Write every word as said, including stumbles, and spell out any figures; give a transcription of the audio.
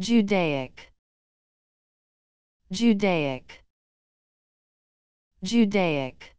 Judaic, Judaic, Judaic.